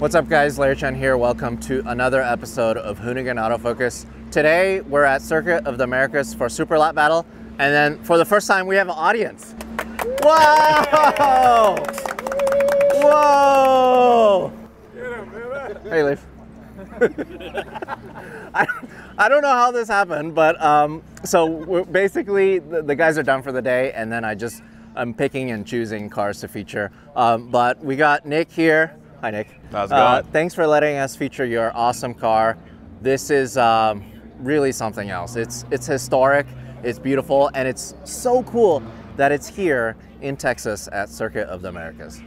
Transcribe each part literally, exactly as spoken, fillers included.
What's up guys, Larry Chen here. Welcome to another episode of Hoonigan Autofocus. Today, we're at Circuit of the Americas for Super Lap Battle. And then for the first time, we have an audience. Whoa! Whoa! Hey, Leaf. I, I don't know how this happened, but um, so we're basically the, the guys are done for the day and then I just, I'm picking and choosing cars to feature. Um, but we got Nick here. Hi, Nick. How's it going? Uh, thanks for letting us feature your awesome car. This is um, really something else. It's, it's historic, it's beautiful, and it's so cool that it's here in Texas at Circuit of the Americas.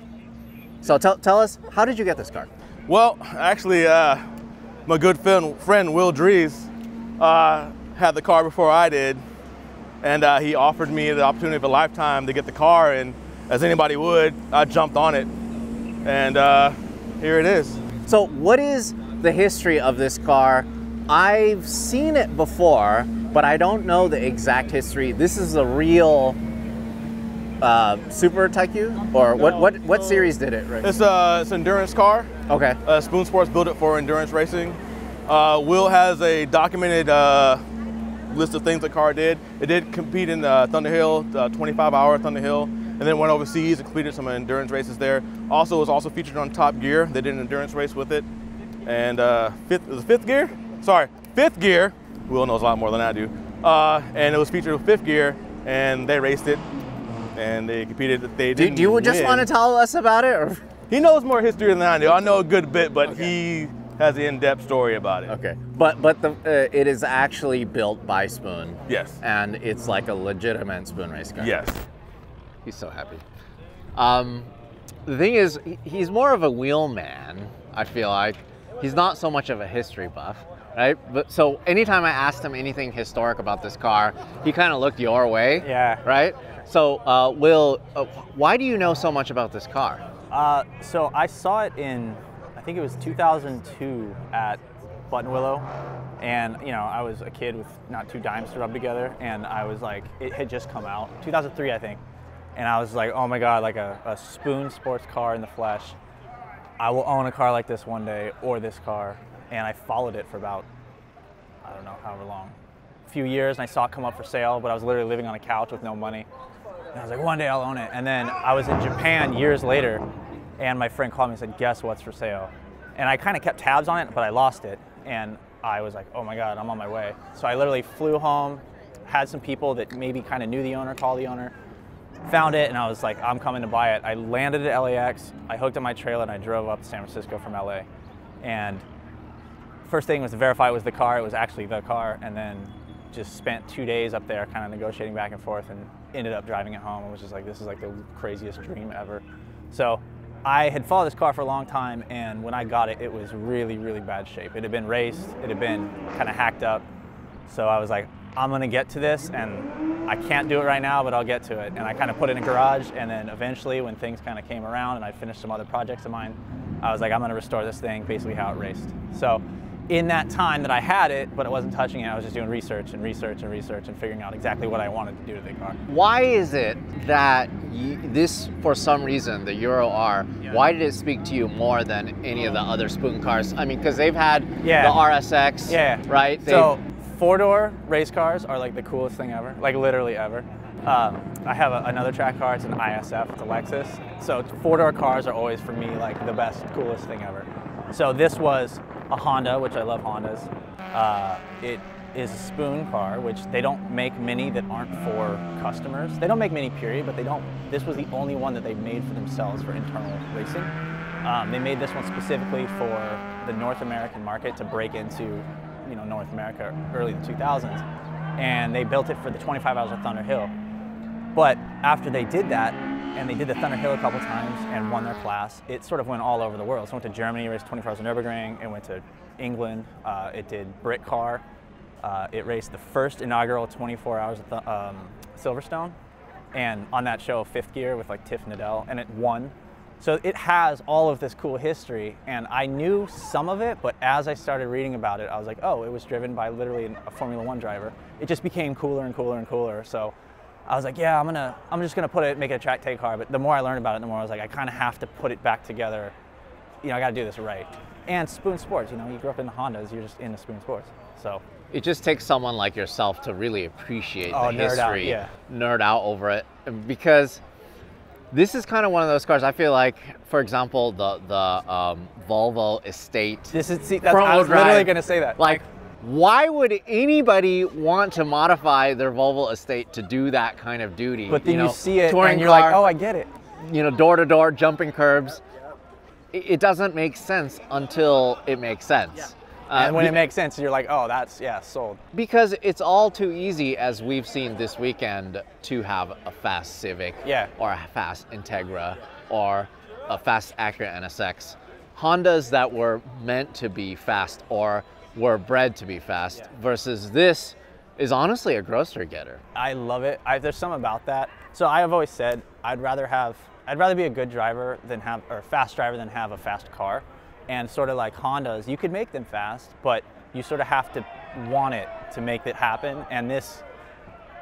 So tell, tell us, how did you get this car? Well, actually, uh, my good friend, friend Will Drees uh, had the car before I did, and uh, he offered me the opportunity of a lifetime to get the car, and as anybody would, I jumped on it, and uh, here it is. So what is the history of this car? I've seen it before, but I don't know the exact history. This is a real Uh, Super Tycoon, or what? What? What series did it? Right? It's a it's an endurance car. Okay. Uh, Spoon Sports built it for endurance racing. Uh, Will has a documented uh, list of things the car did. It did compete in uh, Thunder Hill, uh, twenty-five hour Thunder Hill, and then went overseas and completed some endurance races there. Also, it was also featured on Top Gear. They did an endurance race with it, and uh, fifth was it Fifth Gear. Sorry, Fifth Gear. Will knows a lot more than I do. Uh, and it was featured with Fifth Gear, and they raced it. And they competed. They didn't. Do you just win. Want to tell us about it? Or? He knows more history than I do. I know a good bit, but okay. He has the in-depth story about it. Okay, but but the uh, it is actually built by Spoon. Yes. And it's like a legitimate Spoon race car. Yes. He's so happy. Um, the thing is, he's more of a wheel man. I feel like he's not so much of a history buff. Right? But so anytime I asked him anything historic about this car, he kind of looked your way. Yeah. Right? So, uh, Will, uh, why do you know so much about this car? Uh, so I saw it in, I think it was two thousand two at Buttonwillow. And, you know, I was a kid with not two dimes to rub together. And I was like, it had just come out, two thousand three, I think. And I was like, oh my God, like a, a Spoon Sports car in the flesh. I will own a car like this one day, or this car. And I followed it for about, I don't know, however long, a few years, and I saw it come up for sale, but I was literally living on a couch with no money. And I was like, one day I'll own it. And then I was in Japan years later, and my friend called me and said, guess what's for sale? And I kind of kept tabs on it, but I lost it. And I was like, oh my God, I'm on my way. So I literally flew home, had some people that maybe kind of knew the owner, called the owner, found it, and I was like, I'm coming to buy it. I landed at L A X, I hooked up my trailer, and I drove up to San Francisco from L A. And first thing was to verify it was the car, it was actually the car, and then just spent two days up there kind of negotiating back and forth and ended up driving it home. I was just like, this is like the craziest dream ever. So I had followed this car for a long time, and when I got it, it was really, really bad shape. It had been raced, it had been kind of hacked up. So I was like, I'm gonna get to this, and I can't do it right now, but I'll get to it. And I kind of put it in a garage, and then eventually when things kind of came around and I finished some other projects of mine, I was like, I'm gonna restore this thing basically how it raced. So in that time that I had it, but I wasn't touching it, I was just doing research and research and research and figuring out exactly what I wanted to do to the car. Why is it that you, this, for some reason, the Euro R, yeah. Why did it speak to you more than any of the other Spoon cars? I mean, because they've had yeah. the R S X, yeah. right? They've... So four-door race cars are like the coolest thing ever, like literally ever. Um, I have a, another track car, it's an I S F, it's a Lexus. So four-door cars are always, for me, like the best, coolest thing ever. So this was a Honda, which I love Hondas. Uh, it is a Spoon car, which they don't make many that aren't for customers. They don't make many, period, but they don't. This was the only one that they made for themselves for internal racing. Um, they made this one specifically for the North American market to break into, you know, North America early in the two thousands. And they built it for the twenty-five hours of Thunder Hill. But after they did that, and they did the Thunder Hill a couple times and won their class, it sort of went all over the world. So it went to Germany, raced twenty-four hours of Nürburgring, it went to England, uh, it did Brit Car, uh, it raced the first inaugural twenty-four hours of th um, Silverstone, and on that show, Fifth Gear with like Tiff Needell, and it won. So it has all of this cool history, and I knew some of it, but as I started reading about it, I was like, oh, it was driven by literally a Formula One driver. It just became cooler and cooler and cooler. So I was like, yeah, I'm gonna, I'm just gonna put it, make it a track day car. But the more I learned about it, the more I was like, I kind of have to put it back together you know, I got to do this right. And Spoon Sports, you know, you grew up in the Hondas, you're just into Spoon Sports. So it just takes someone like yourself to really appreciate oh, the nerd history, out, yeah. nerd out over it, because this is kind of one of those cars. I feel like, for example, the the um, Volvo Estate. This is see, that's, I was drive, literally going to say that. Like, why would anybody want to modify their Volvo Estate to do that kind of duty? But then you, know, you see it, touring and you're car, like, oh, I get it. You know, door to door, jumping curbs. It doesn't make sense until it makes sense. Yeah. Uh, and when it makes sense, you're like, oh, that's, yeah, sold. Because it's all too easy, as we've seen this weekend, to have a fast Civic yeah. or a fast Integra or a fast Acura N S X. Hondas that were meant to be fast or were bred to be fast yeah. versus this is honestly a grocery getter. I love it. I, there's something about that. So I have always said I'd rather have, I'd rather be a good driver than have, or a fast driver than have a fast car. And sort of like Hondas, you could make them fast, but you sort of have to want it to make it happen. And this,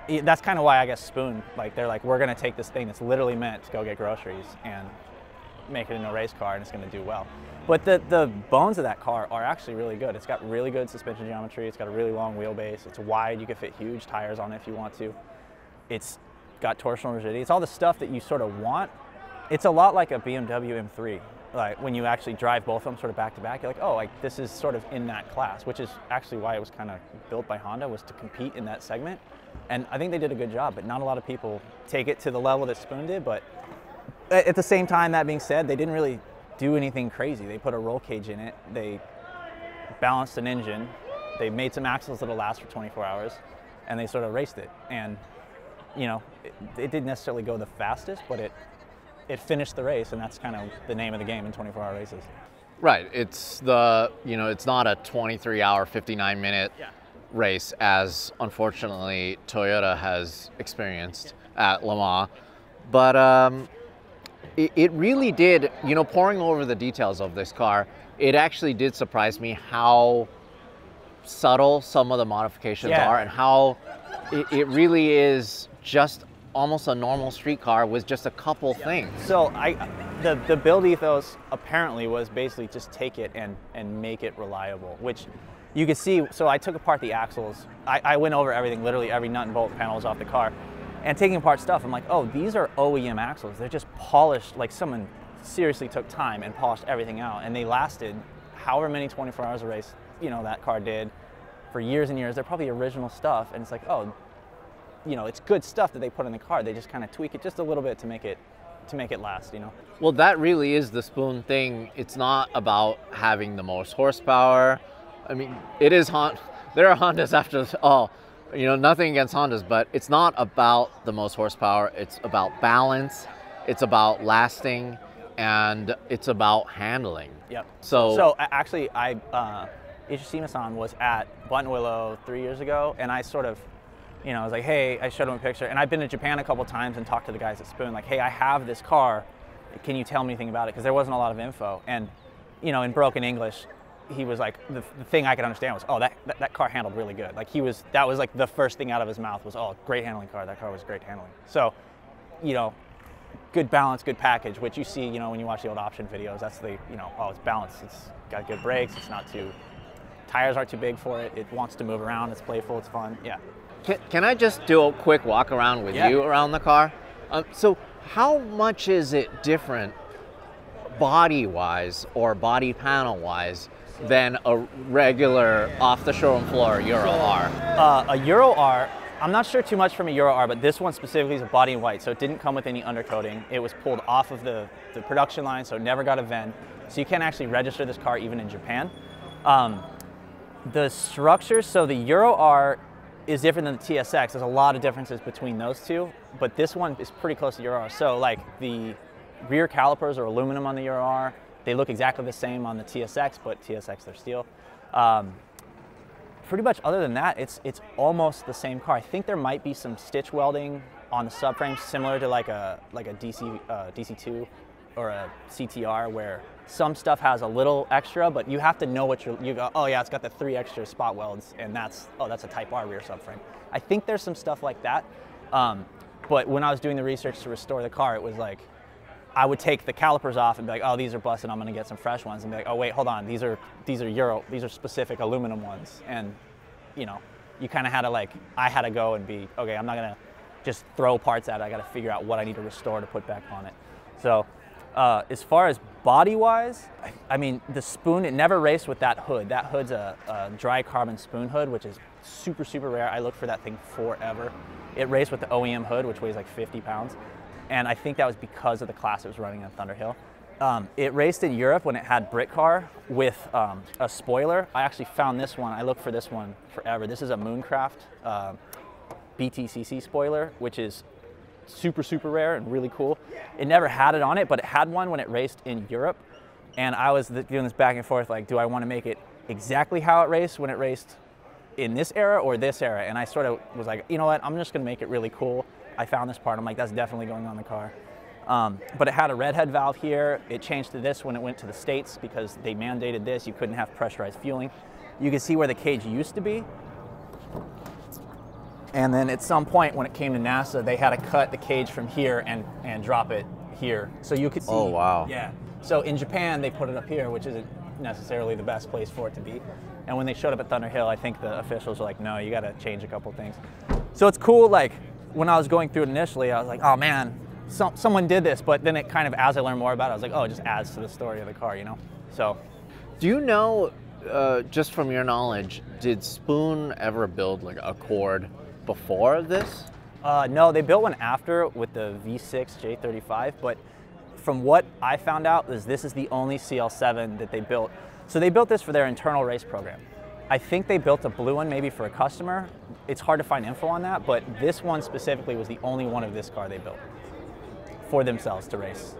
that's kind of why I guess Spoon, like they're like, we're gonna take this thing that's literally meant to go get groceries and make it into a race car and it's gonna do well. But the, the bones of that car are actually really good. It's got really good suspension geometry. It's got a really long wheelbase. It's wide, you can fit huge tires on it if you want to. It's got torsional rigidity. It's all the stuff that you sort of want. It's a lot like a B M W M three. Like when you actually drive both of them sort of back to back, you're like, oh, like this is sort of in that class, which is actually why it was kind of built by Honda, was to compete in that segment. And I think they did a good job, but not a lot of people take it to the level that Spoon did. But at the same time, that being said, they didn't really do anything crazy. They put a roll cage in it. They balanced an engine. They made some axles that'll last for twenty-four hours, and they sort of raced it. And, you know, it, it didn't necessarily go the fastest, but it, it finished the race, and that's kind of the name of the game in twenty-four hour races. Right, it's the, you know, it's not a twenty-three hour, fifty-nine minute yeah. race, as unfortunately Toyota has experienced yeah. at Le Mans. But um, it, it really did, you know, poring over the details of this car, it actually did surprise me how subtle some of the modifications yeah. are, and how it, it really is just almost a normal street car with just a couple yeah. things. So I, the, the build ethos apparently was basically just take it and, and make it reliable, which you can see. So I took apart the axles. I, I went over everything, literally every nut and bolt panels off the car, and taking apart stuff, I'm like, oh, these are O E M axles. They're just polished, like someone seriously took time and polished everything out, and they lasted however many twenty-four hours of race, you know, that car did for years and years. They're probably original stuff, and it's like, oh, you know, it's good stuff that they put in the car. They just kind of tweak it just a little bit to make it to make it last, you know. Well, that really is the Spoon thing. It's not about having the most horsepower. I mean, it is Honda. There are Hondas after all. Oh, you know, nothing against Hondas, but it's not about the most horsepower. It's about balance. It's about lasting, and it's about handling. Yep. So, so actually, I uh, Ishishima-san was at Buttonwillow three years ago, and I sort of, you know, I was like, hey, I showed him a picture. And I've been to Japan a couple times and talked to the guys at Spoon, like, hey, I have this car. Can you tell me anything about it? Because there wasn't a lot of info. And, you know, in broken English, he was like, the, the thing I could understand was, oh, that, that, that car handled really good. Like he was, that was like the first thing out of his mouth was, oh, great handling car. That car was great handling. So, you know, good balance, good package, which you see, you know, when you watch the old option videos, that's the, you know, oh, it's balanced. It's got good brakes. It's not too, tires aren't too big for it. It wants to move around. It's playful. It's fun. Yeah. Can, can I just do a quick walk around with yeah. you around the car? Um, so how much is it different body-wise or body panel-wise than a regular off-the-showroom floor Euro R? Uh, a Euro R, I'm not sure too much from a Euro R, but this one specifically is a body in white, so it didn't come with any undercoating. It was pulled off of the, the production line, so it never got a V I N. So you can't actually register this car even in Japan. Um, the structure, so the Euro R is different than the T S X. There's a lot of differences between those two, but this one is pretty close to Euro R. So like the rear calipers are aluminum on the Euro R. They look exactly the same on the T S X, but T S X, they're steel. Um, pretty much other than that, it's it's almost the same car. I think there might be some stitch welding on the subframe, similar to like a like a D C uh, D C two or a C T R, where some stuff has a little extra, but you have to know what you're, you go, oh yeah, it's got the three extra spot welds, and that's, oh, that's a Type R rear subframe. I think there's some stuff like that. Um, but when I was doing the research to restore the car, it was like, I would take the calipers off and be like, oh, these are busted, I'm gonna get some fresh ones, and be like, oh wait, hold on, these are these are Euro, these are specific aluminum ones. And you know, you kind of had to like, I had to go and be, okay, I'm not gonna just throw parts at it, I gotta figure out what I need to restore to put back on it. So uh, as far as body-wise, I, I mean, the Spoon, it never raced with that hood. That hood's a, a dry carbon Spoon hood, which is super, super rare. I looked for that thing forever. It raced with the O E M hood, which weighs like fifty pounds. And I think that was because of the class it was running on Thunder Hill. Um, it raced in Europe when it had Brit Car with um, a spoiler. I actually found this one. I looked for this one forever. This is a Mooncraft uh, B T C C spoiler, which is super, super rare and really cool. It never had it on it, but it had one when it raced in Europe. And I was doing this back and forth, like, do I want to make it exactly how it raced when it raced in this era or this era? And I sort of was like, you know what, I'm just going to make it really cool. I found this part, I'm like, that's definitely going on the car. Um, but it had a redhead valve here. It changed to this when it went to the States because they mandated this. You couldn't have pressurized fueling. You can see where the cage used to be. And then at some point when it came to NASA, they had to cut the cage from here and, and drop it here. So you could see. Oh, wow. Yeah. So in Japan, they put it up here, which isn't necessarily the best place for it to be. And when they showed up at Thunder Hill, I think the officials were like, no, you got to change a couple things. So it's cool, like, when I was going through it initially, I was like, oh man, some, someone did this, but then it kind of, as I learned more about it, I was like, oh, it just adds to the story of the car, you know? So. Do you know, uh, just from your knowledge, did Spoon ever build like a Accord before this? Uh, no, they built one after with the V six J thirty-five, but from what I found out is this is the only C L seven that they built. So they built this for their internal race program. I think they built a blue one maybe for a customer. It's hard to find info on that, but this one specifically was the only one of this car they built for themselves to race.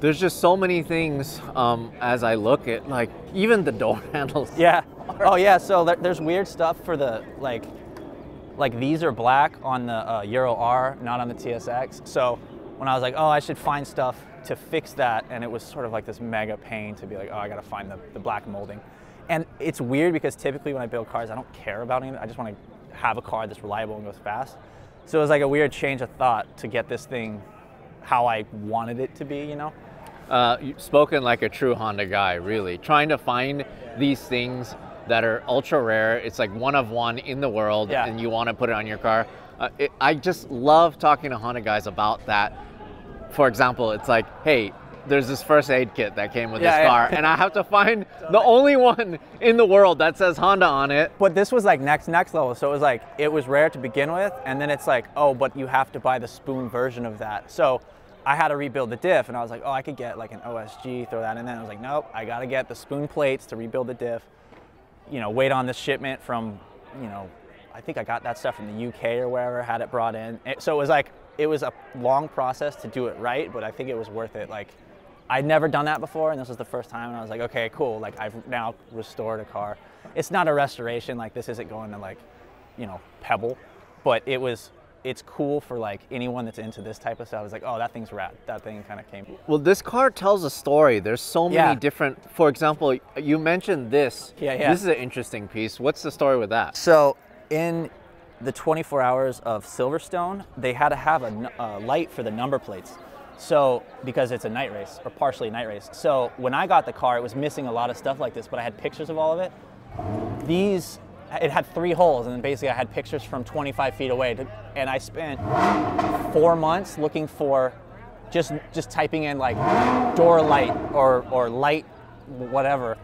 There's just so many things um, as I look at, like even the door handles. Yeah. Oh yeah, so there's weird stuff for the, like, like these are black on the uh, Euro R, not on the T S X. So when I was like, oh, I should find stuff to fix that, and it was sort of like this mega pain to be like, oh, I gotta find the, the black molding. And it's weird because typically when I build cars, I don't care about anything. I just want to have a car that's reliable and goes fast. So it was like a weird change of thought to get this thing how I wanted it to be, you know? Uh, you've spoken like a true Honda guy, really. Trying to find these things that are ultra rare. It's like one of one in the world, yeah. And you want to put it on your car. Uh, it, I just love talking to Honda guys about that. For example, it's like, hey, there's this first aid kit that came with yeah, this car, yeah. And I have to find the only one in the world that says Honda on it. But this was like next, next level. So it was like, it was rare to begin with. And then it's like, oh, but you have to buy the Spoon version of that. So I had to rebuild the diff and I was like, oh, I could get like an O S G, throw that in there. And I was like, nope, I got to get the Spoon plates to rebuild the diff, you know, wait on the shipment from, you know, I think I got that stuff from the U K or wherever, had it brought in. So it was like, it was a long process to do it right, but I think it was worth it. Like, I'd never done that before, and this was the first time, and I was like, okay, cool, like I've now restored a car. It's not a restoration, like this isn't going to like, you know, Pebble, but it was, it's cool for like anyone that's into this type of stuff. It's like, oh, that thing's rad, that thing kind of came. Well, this car tells a story. There's so many yeah. different, for example, you mentioned this. Yeah, yeah. This is an interesting piece. What's the story with that? So in the twenty-four hours of Silverstone, they had to have a, a light for the number plates. So, because it's a night race, or partially a night race. So when I got the car, it was missing a lot of stuff like this, but I had pictures of all of it. These, it had three holes, and then basically I had pictures from twenty-five feet away. To, and I spent four months looking for, just just typing in like door light or, or light whatever,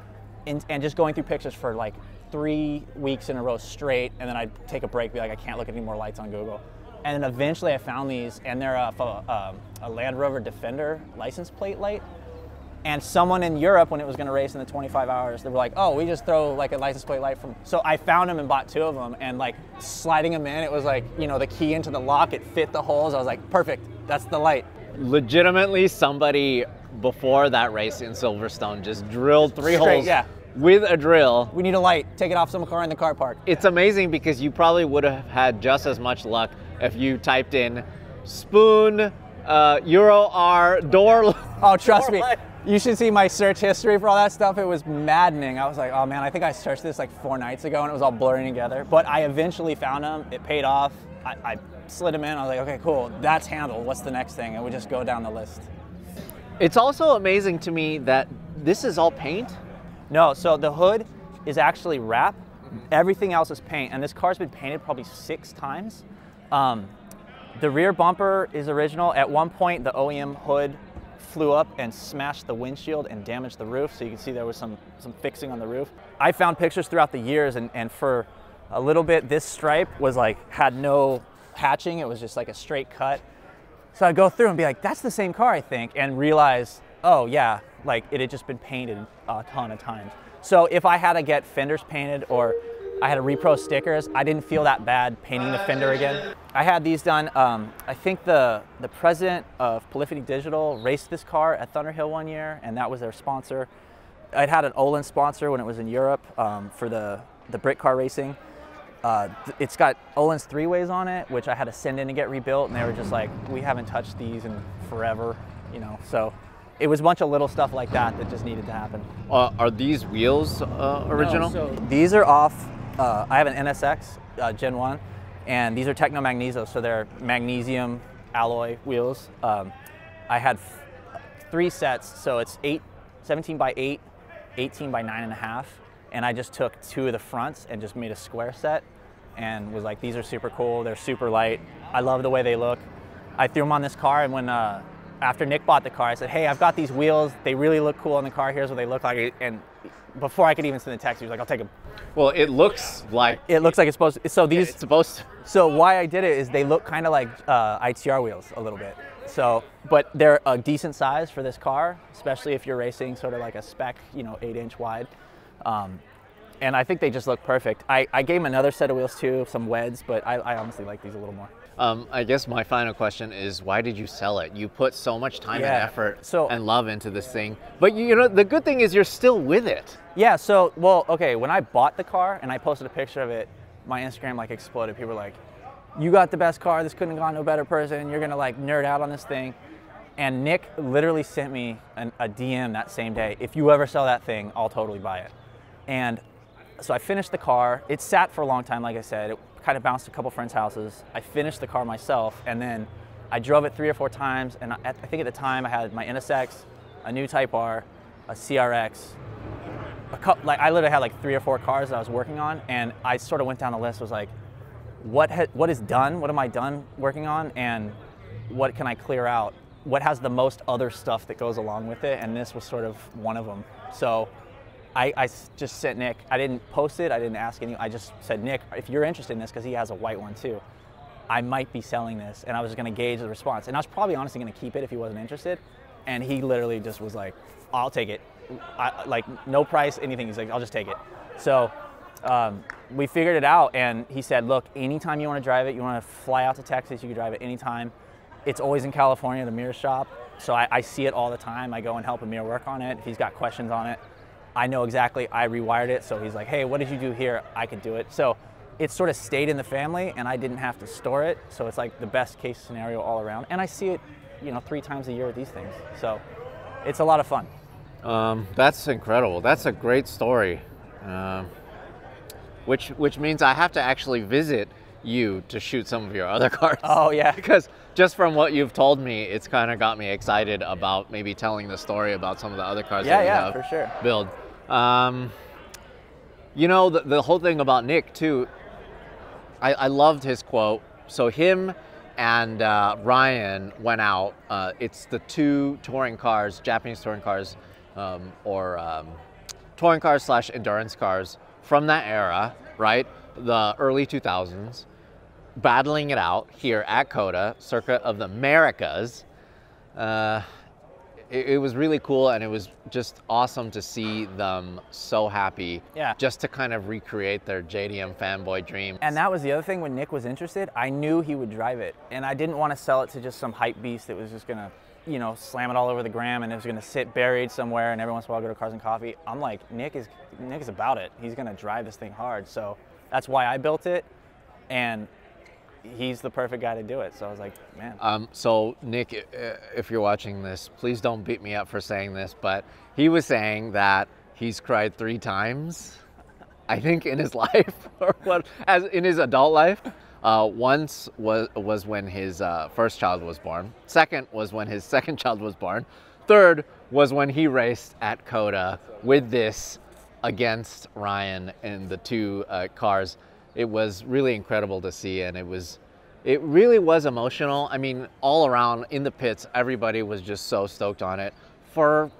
and, and just going through pictures for like three weeks in a row straight, and then I'd take a break, be like, I can't look at any more lights on Google. And then eventually I found these, and they're a, a, a Land Rover Defender license plate light. And someone in Europe, when it was gonna race in the twenty-five hours, they were like, oh, we just throw like a license plate light from. So I found them and bought two of them, and like sliding them in, it was like, you know, the key into the lock, it fit the holes. I was like, perfect, that's the light. Legitimately somebody before that race in Silverstone just drilled three Straight, holes. Yeah. With a drill. We need a light, take it off some car in the car park. It's amazing because you probably would have had just as much luck if you typed in Spoon, uh, Euro R, door. Oh, trust door me. Light. You should see my search history for all that stuff. It was maddening. I was like, oh man, I think I searched this like four nights ago and it was all blurring together. But I eventually found them, it paid off. I, I slid them in, I was like, okay, cool, that's handled. What's the next thing? And we just go down the list. It's also amazing to me that this is all paint. No, so the hood is actually wrap. Everything else is paint, and this car's been painted probably six times. Um, the rear bumper is original. At one point, the O E M hood flew up and smashed the windshield and damaged the roof, so you can see there was some, some fixing on the roof. I found pictures throughout the years, and, and for a little bit, this stripe was like, had no hatching. It was just like a straight cut. So I'd go through and be like, that's the same car, I think, and realize, oh yeah, like it had just been painted a ton of times. So if I had to get fenders painted or I had a repro stickers, I didn't feel that bad painting the fender again. I had these done, um, I think the, the president of Polyphony Digital raced this car at Thunder Hill one year, and that was their sponsor. I'd had an Öhlins sponsor when it was in Europe um, for the, the Brit Car racing. Uh, it's got Öhlins three-ways on it, which I had to send in to get rebuilt, and they were just like, we haven't touched these in forever, you know, so. It was a bunch of little stuff like that that just needed to happen. Uh, are these wheels uh, original? No, so these are off, uh, I have an N S X uh, Gen one, and these are Techno Magneso, so they're magnesium alloy wheels. Um, I had f three sets, so it's eight, seventeen by eight, eighteen by nine and a half, and I just took two of the fronts and just made a square set and was like, these are super cool, they're super light, I love the way they look. I threw them on this car, and when uh, after Nick bought the car, I said, hey, I've got these wheels. They really look cool on the car. Here's what they look like. And before I could even send a text, he was like, I'll take them. Well, it looks like. It looks like it's supposed to. So these. It's supposed to. So why I did it is they look kind of like uh, I T R wheels a little bit. So, but they're a decent size for this car, especially if you're racing sort of like a spec, you know, eight inch wide. Um, and I think they just look perfect. I, I gave him another set of wheels too, some weds, but I, I honestly like these a little more. Um, I guess my final question is, why did you sell it? You put so much time yeah. and effort so, and love into this thing, but you, you know, the good thing is you're still with it. Yeah, so, well, okay, when I bought the car and I posted a picture of it, my Instagram like exploded. People were like, you got the best car, this couldn't have gone to a better person, you're gonna like nerd out on this thing. And Nick literally sent me an, a D M that same day, if you ever sell that thing, I'll totally buy it. And so I finished the car, it sat for a long time, like I said, it, kind of bounced a couple friends' houses. I finished the car myself, and then I drove it three or four times, and I, I think at the time I had my N S X, a new Type R, a C R X, a couple, like I literally had like three or four cars that I was working on, and I sort of went down the list, was like, what, ha what is done, what am I done working on, and what can I clear out? What has the most other stuff that goes along with it, and this was sort of one of them. So. I, I just sent Nick, I didn't post it, I didn't ask anyone, I just said, Nick, if you're interested in this, because he has a white one too, I might be selling this, and I was just gonna gauge the response, and I was probably honestly gonna keep it if he wasn't interested, and he literally just was like, I'll take it, I, like no price, anything, he's like, I'll just take it. So um, we figured it out, and he said, look, anytime you wanna drive it, you wanna fly out to Texas, you can drive it anytime. It's always in California, the mirror shop, so I, I see it all the time, I go and help Amir work on it, if he's got questions on it, I know exactly, I rewired it, so he's like, hey, what did you do here? I could do it. So it sort of stayed in the family, and I didn't have to store it, so it's like the best case scenario all around. And I see it, you know, three times a year at these things, so it's a lot of fun. Um, that's incredible. That's a great story, um, which, which means I have to actually visit you to shoot some of your other cars. Oh, yeah. Because just from what you've told me, it's kind of got me excited about maybe telling the story about some of the other cars yeah, that you yeah, have for sure. build. Um, you know, the, the whole thing about Nick too, I, I loved his quote. So him and uh, Ryan went out. Uh, it's the two touring cars, Japanese touring cars, um, or um, touring cars slash endurance cars from that era, right? The early two thousands, battling it out here at COTA, Circuit of the Americas. Uh, It was really cool, and it was just awesome to see them so happy yeah. just to kind of recreate their J D M fanboy dream. And that was the other thing, when Nick was interested, I knew he would drive it, and I didn't want to sell it to just some hype beast that was just gonna, you know, slam it all over the gram, and it was gonna sit buried somewhere, and every once in a while I'll go to Cars and Coffee. I'm like, Nick is, Nick is about it. He's gonna drive this thing hard, so that's why I built it, and he's the perfect guy to do it. So I was like, man. Um, so Nick, if you're watching this, please don't beat me up for saying this, but he was saying that he's cried three times, I think, in his life, or what, as in his adult life. Uh, once was, was when his uh, first child was born. Second was when his second child was born. Third was when he raced at COTA with this against Ryan in the two uh, cars. It was really incredible to see, and it was, it really was emotional. I mean, all around in the pits, everybody was just so stoked on it for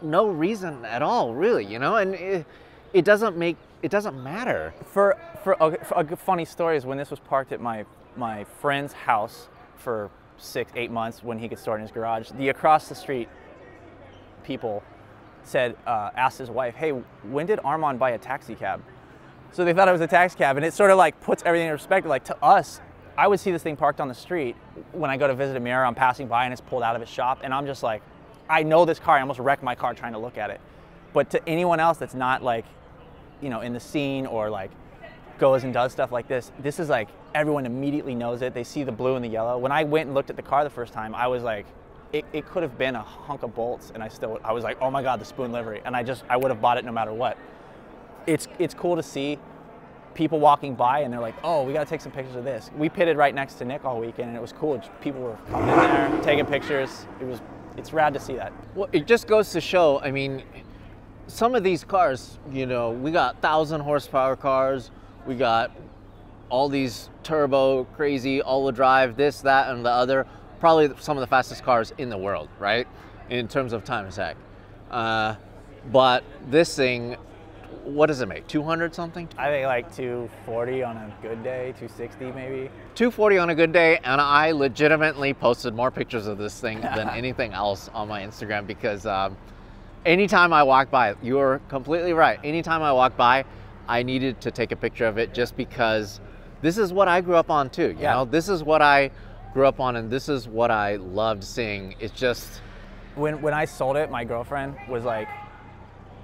no reason at all, really, you know. And it, it doesn't make, it doesn't matter. For for a, for a funny story is when this was parked at my my friend's house for six, eight months when he could start in his garage, the across the street people said, uh, asked his wife, hey, when did Armand buy a taxi cab? So they thought it was a taxi cab, and it sort of like puts everything in perspective. Like to us, I would see this thing parked on the street when I go to visit a mirror, I'm passing by and it's pulled out of his shop, and I'm just like, I know this car, I almost wrecked my car trying to look at it. But to anyone else that's not like, you know, in the scene or like goes and does stuff like this, this is like, everyone immediately knows it. They see the blue and the yellow. When I went and looked at the car the first time, I was like, it, it could have been a hunk of bolts, and I still, I was like, oh my God, the Spoon livery. And I just, I would have bought it no matter what. It's, it's cool to see people walking by and they're like, oh, we gotta take some pictures of this. We pitted right next to Nick all weekend, and it was cool. People were coming in there, taking pictures. It was, it's rad to see that. Well, it just goes to show, I mean, some of these cars, you know, we got thousand horsepower cars, we got all these turbo, crazy, all-wheel drive, this, that, and the other. Probably some of the fastest cars in the world, right? In terms of time attack. Uh, but this thing, what does it make? two hundred something? I think like two forty on a good day, two sixty maybe. two forty on a good day, and I legitimately posted more pictures of this thing than anything else on my Instagram, because um, anytime I walk by, you're completely right. Anytime I walk by, I needed to take a picture of it, just because this is what I grew up on too, you yeah. know? This is what I grew up on, and this is what I loved seeing. It's just... When, when I sold it, my girlfriend was like,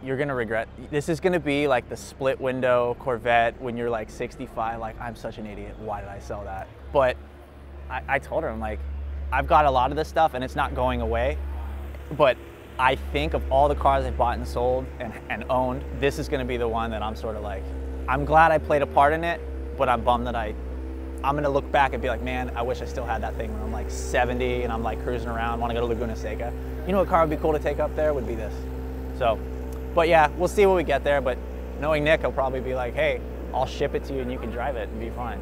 you're gonna regret, this is gonna be like the split window Corvette when you're like sixty-five, like, I'm such an idiot, why did I sell that? But I, I told her, I'm like, I've got a lot of this stuff and it's not going away, but I think of all the cars I've bought and sold and, and owned, this is gonna be the one that I'm sort of like, I'm glad I played a part in it, but I'm bummed that I, I'm gonna look back and be like, man, I wish I still had that thing when I'm like seventy and I'm like cruising around, wanna go to Laguna Seca. You know what car would be cool to take up there? Would be this. So, but yeah, we'll see what we get there, but knowing Nick, he'll probably be like, hey, I'll ship it to you and you can drive it and be fine.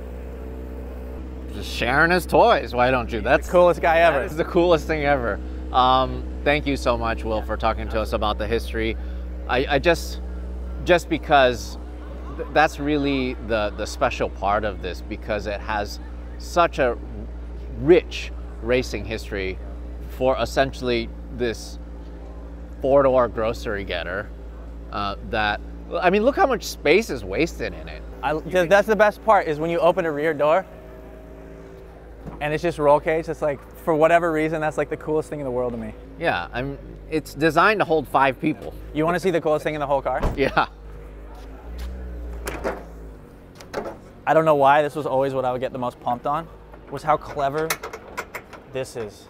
Just sharing his toys, why don't you? That's the coolest guy ever. It's the coolest thing ever. Um, thank you so much, Will, for talking to us about the history. I, I just, just because, that's really the, the special part of this, because it has such a rich racing history for essentially this four-door grocery getter uh, that, I mean, look how much space is wasted in it. I, that's the best part is when you open a rear door and it's just roll cage. It's like, for whatever reason, that's like the coolest thing in the world to me. Yeah, I'm, it's designed to hold five people. You want to see the coolest thing in the whole car? Yeah. I don't know why, this was always what I would get the most pumped on, was how clever this is.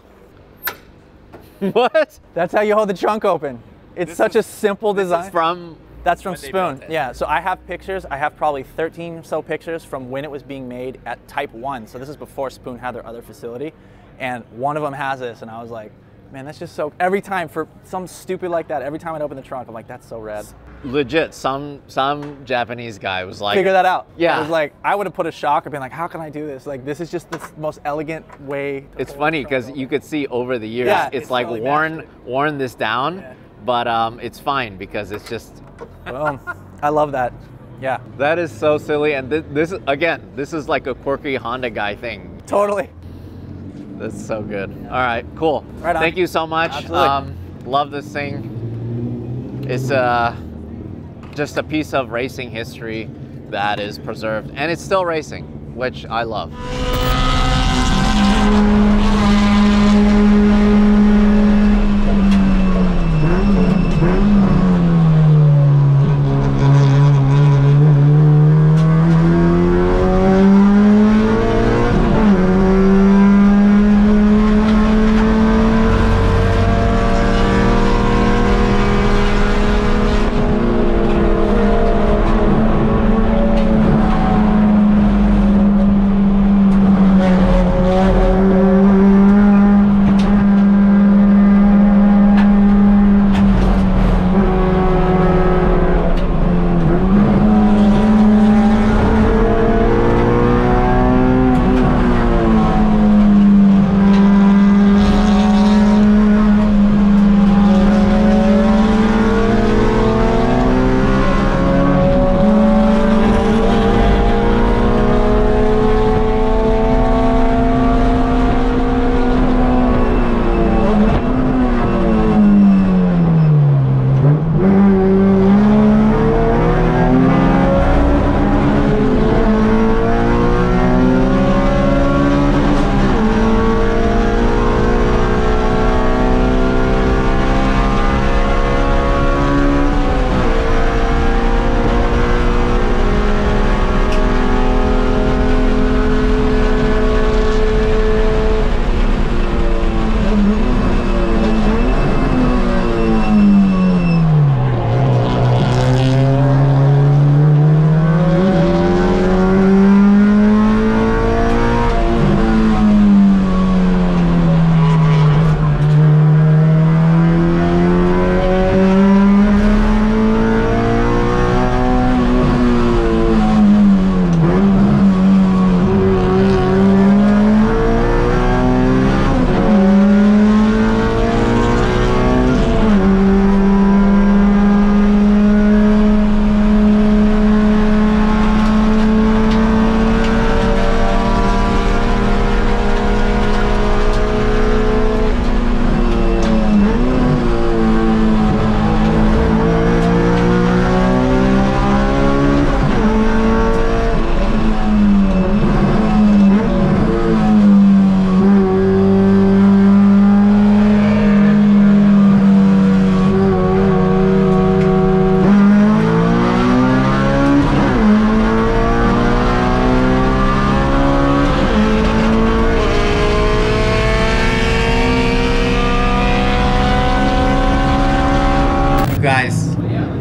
What? That's how you hold the trunk open. It's this such is, a simple design. That's from? That's from Spoon, yeah. So I have pictures, I have probably thirteen or so pictures from when it was being made at Type One. So this is before Spoon had their other facility. And one of them has this, and I was like, man, that's just so, every time for some stupid like that, every time I'd open the trunk, I'm like, that's so rad. Legit, some some Japanese guy was like, figure that out. Yeah, I was like, I would have put a shock or been like, how can I do this? Like, this is just the most elegant way. It's funny because you could see over the years, yeah, it's, it's like totally worn magic. worn this down, yeah. but um, it's fine because it's just. Well, I love that. Yeah, that is so silly, and th this again, this is like a quirky Honda guy thing. Totally. That's so good. Yeah. All right, cool. Right on. Thank you so much. Absolutely. Um, love this thing. It's uh. just a piece of racing history that is preserved, and it's still racing, which I love. Thank you.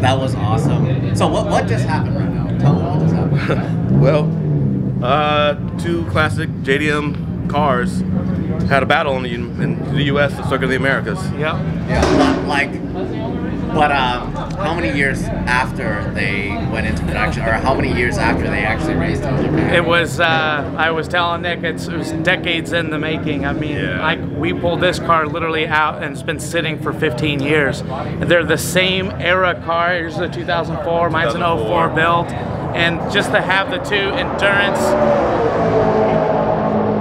That was awesome. So what, what just happened right now? Tell me what just happened. Well, uh, two classic J D M cars had a battle in the, in the U S at Circuit of the Americas. Yeah. Yeah. But like, but um, how many years after they went into production, or how many years after they actually raced in Japan? It was. Uh, I was telling Nick, it's, it was decades in the making. I mean, yeah. I, we pulled this car literally out, and it's been sitting for fifteen years. They're the same era car. Here's the two thousand four. Mine's an oh four built, and just to have the two endurance.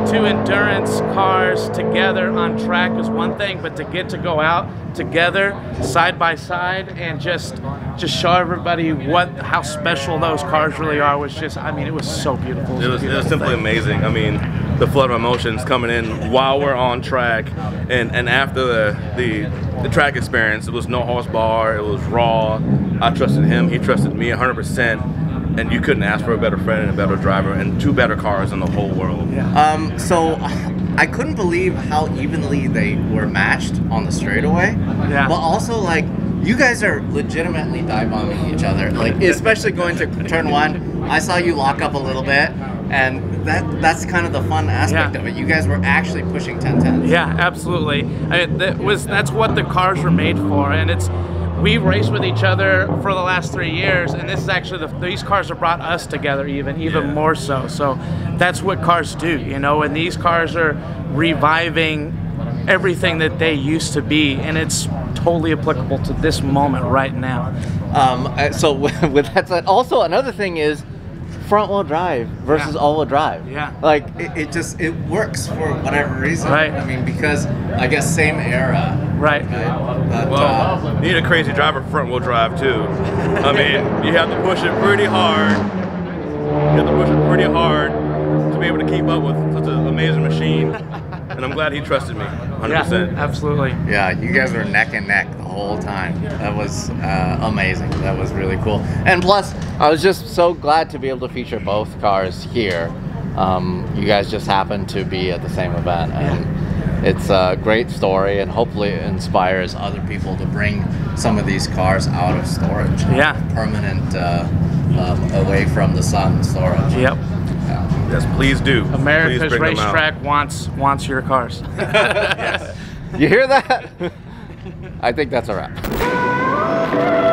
Two endurance cars together on track is one thing, but to get to go out together side by side and just just show everybody what how special those cars really are was just, I mean, it was so beautiful. It was, it was simply amazing. I mean, the flood of emotions coming in while we're on track, and and after the the, the track experience, it was no horsepower, it was raw. I trusted him, he trusted me one hundred percent. And you couldn't ask for a better friend and a better driver and two better cars in the whole world. Yeah. Um, so I couldn't believe how evenly they were matched on the straightaway. Yeah. But also, like, you guys are legitimately dive bombing each other. Like, especially going to turn one, I saw you lock up a little bit, and that that's kind of the fun aspect yeah. of it. You guys were actually pushing ten tens. Yeah, absolutely. I mean, that was that's what the cars were made for, and it's. We've raced with each other for the last three years, and this is actually the, these cars have brought us together even even yeah. more so. So that's what cars do, you know. And these cars are reviving everything that they used to be, and it's totally applicable to this moment right now. Um, so with that said, also another thing is front-wheel drive versus yeah. all-wheel drive. Yeah. Like it, it just it works for whatever reason. Right. I mean, because I guess same era. Right. But, well, uh, you need a crazy driver for front-wheel drive too. I mean, you have to push it pretty hard. You have to push it pretty hard to be able to keep up with such an amazing machine. And I'm glad he trusted me, one hundred percent. Yeah, absolutely. Yeah, you guys were neck and neck the whole time. That was uh, amazing. That was really cool. And plus, I was just so glad to be able to feature both cars here. Um, you guys just happened to be at the same event. And yeah. It's a great story, and hopefully it inspires other people to bring some of these cars out of storage. Yeah. Permanent, uh, um, away from the sun storage. Yep. Yeah. Yes, please do. America's please Racetrack wants wants your cars. Yes. You hear that? I think that's a wrap.